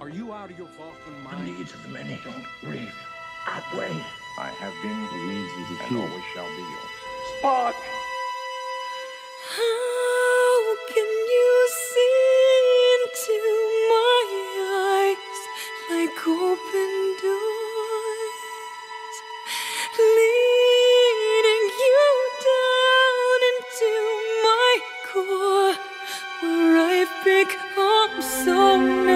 Are you out of your fucking mind? The needs of the many don't grieve. Outweigh. I have been the needs of the few. And always shall be yours. Spock! How can you see into my eyes like open doors, leading you down into my core, where I've become so numb,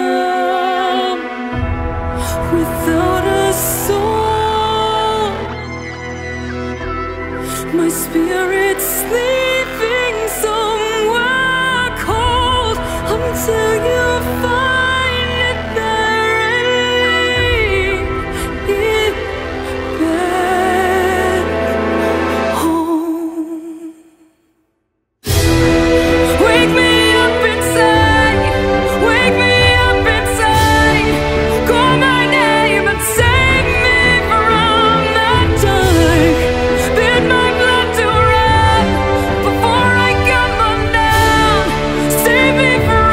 without a soul, my spirit sleeps. Until you find it there and lead it back home. Wake me up inside, wake me up inside. Call my name and save me from the dark. Bid my blood to run before I come undone. Save me from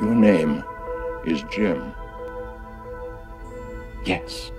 Your name is Jim. Yes.